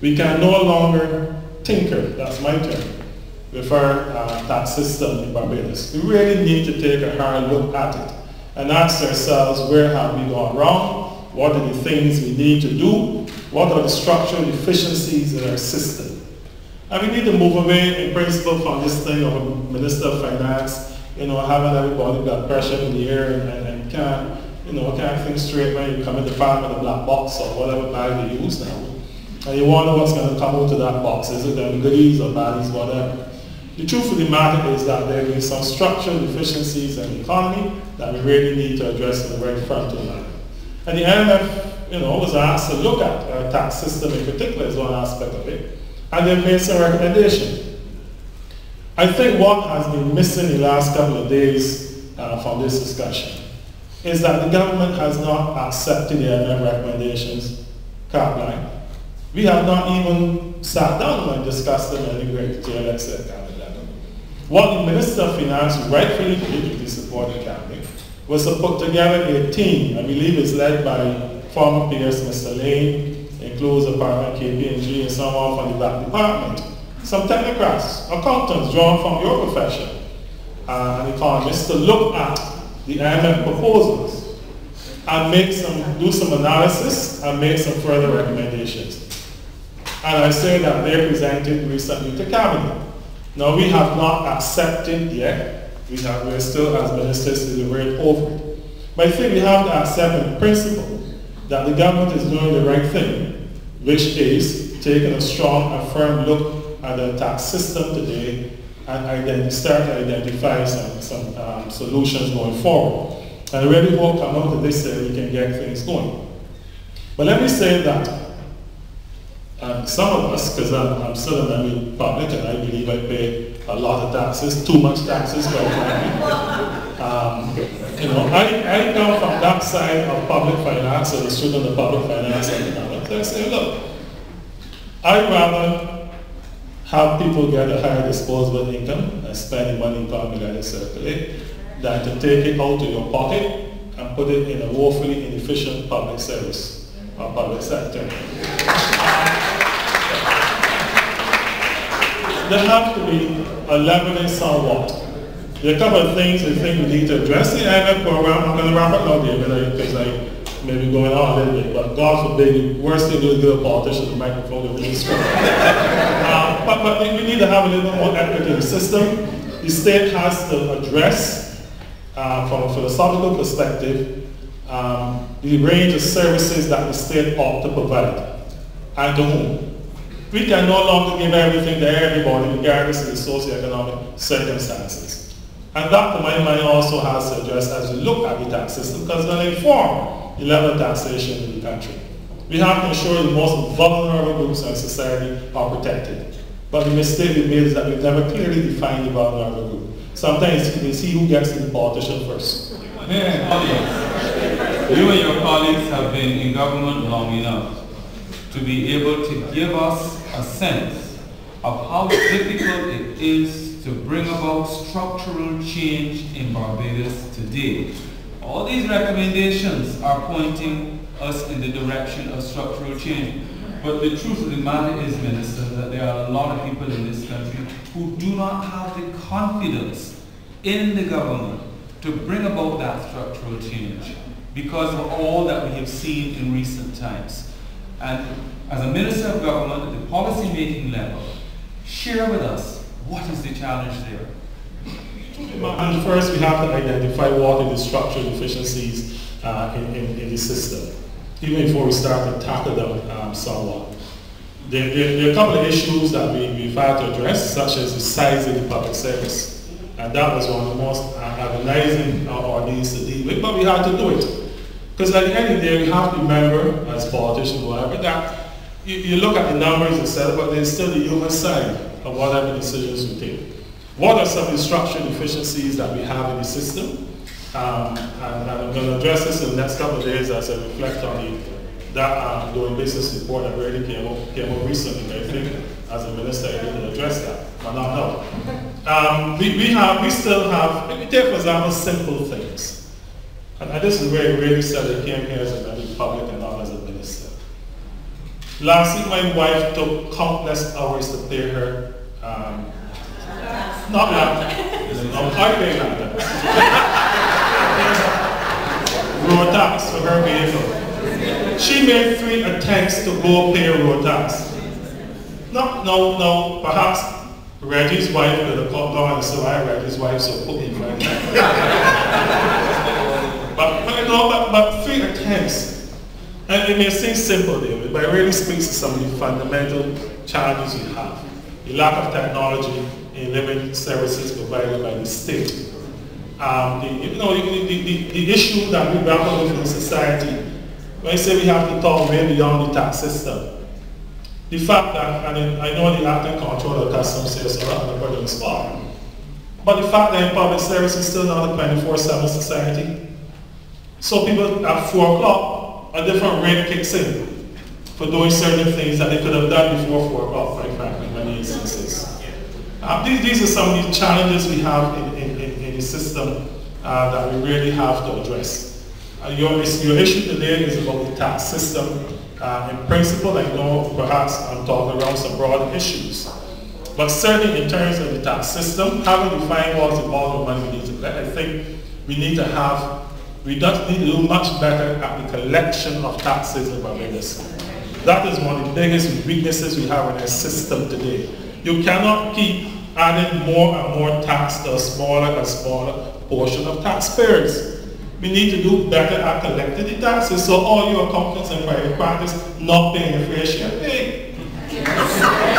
We can no longer tinker, that's my term, with our tax system in Barbados. We really need to take a hard look at it and ask ourselves, where have we gone wrong? What are the things we need to do? What are the structural deficiencies in our system? And we need to move away in principle from this thing of a Minister of Finance, having everybody got pressure in the air and can't think straight when you come in the department of black box or whatever bag you use now. And you wonder what's going to come out of that box. Is it them goodies or baddies, whatever? The truth of the matter is that there is some structural deficiencies in the economy that we really need to address in the very frontal manner. And the IMF, was asked to look at our tax system in particular as one aspect of it, and they made some recommendations. I think what has been missing the last couple of days from this discussion is that the government has not accepted the IMF recommendations carte blanche. We have not even sat down and discussed them in any great detail except at that level. What the Minister of Finance rightfully did with the support of the cabinet was to put together a team, I believe it's led by former peers, Mr. Lane, includes Department KPNG and someone from the back department, some technocrats, accountants drawn from your profession, and economists to look at the IMF proposals and do some analysis and make some further recommendations. And I say that they presented recently to Cabinet. Now, we have not accepted yet. We're still, as ministers, deliberating over it. But I think we have to accept in principle that the government is doing the right thing, which is taking a strong and firm look at the tax system today and start to identify some solutions going forward. And really hope come out of this that we can get things going. But let me say that some of us, because I'm still a member of the public and I believe I pay a lot of taxes, too much taxes, quite frankly. I come from that side of public finance, or the student of public finance and economics. I say, look, I'd rather have people get a higher disposable income and spend money in public and circulate than to take it out of your pocket and put it in a woefully inefficient public service. Our public sector. There have to be a leveling somewhat. There are a couple of things I think we need to address the IMF program. I'm going to wrap it up there because I may be going on a little bit, but God forbid, the worst thing is good politicians with microphone over this screen. But we need to have a little more equity in the system. The state has to address, from a philosophical perspective, the range of services that the state ought to provide and to whom. We can no longer give everything to everybody regardless of the socioeconomic circumstances. And that, to my mind, also has to address as we look at the tax system because it's going to inform the level of taxation in the country. We have to ensure the most vulnerable groups in society are protected. But the mistake we made is that we've never clearly defined the vulnerable group. Sometimes it's he who gets the politician first. You and your colleagues have been in government long enough to be able to give us a sense of how difficult it is to bring about structural change in Barbados today. All these recommendations are pointing us in the direction of structural change. But the truth of the matter is, Minister, that there are a lot of people in this country who do not have the confidence in the government to bring about that structural change, because of all that we have seen in recent times. And as a Minister of Government at the policy making level, share with us what is the challenge there. And first we have to identify what are the structural deficiencies in the system, even before we start to tackle them somewhat. There are a couple of issues that we've had to address, such as the size of the public service. And that was one of the most agonizing our needs to deal with, but we had to do it. Because at the end of the day, we have to remember, as politicians or whatever, that you look at the numbers itself, but there's still the human side of whatever decisions we take. What are some of the structural deficiencies that we have in the system? And I'm going to address this in the next couple of days as I reflect on that doing business report that really came out recently. I think as a minister, I didn't address that, but not now. We take for example simple things. And this is where it really said I came here as a member of the public and not as a minister. Lastly, my wife took countless hours to clear her. Not that. It's not quite like that. Road tax for her vehicle. She made 3 attempts to go pay road tax. No, perhaps Reggie's wife could have got down and said, so I Reggie's wife, so put me in my time. but 3 attempts. And it may seem simple, David, but it really speaks to some of the fundamental challenges we have. The lack of technology in limited services provided by the state. The issue that we grapple with in society, when I say we have to talk way beyond the tax system, the fact that, and I know the acting control of customs sales are not on the spot, but the fact that in public service is still not a 24/7 society. So people at 4 o'clock, a different rate kicks in for doing certain things that they could have done before 4 o'clock, right, frankly, in many instances. These are some of the challenges we have in the system that we really have to address. Your issue today is about the tax system. In principle, I know perhaps I'm talking around some broad issues, but certainly in terms of the tax system, how we define what's the bottom money we need to collect, I think we need to have, we don't need to do much better at the collection of taxes in Barbados. That is one of the biggest weaknesses we have in our system today. You cannot keep adding more and more tax to a smaller and smaller portion of taxpayers. We need to do better at collecting the taxes, so all your accountants and private practice not paying the fair share pay. Yes.